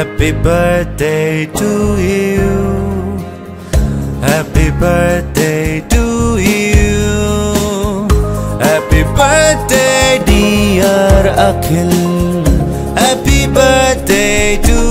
Happy birthday to you. Happy birthday to you. Happy birthday dear Akhil. Happy birthday to you.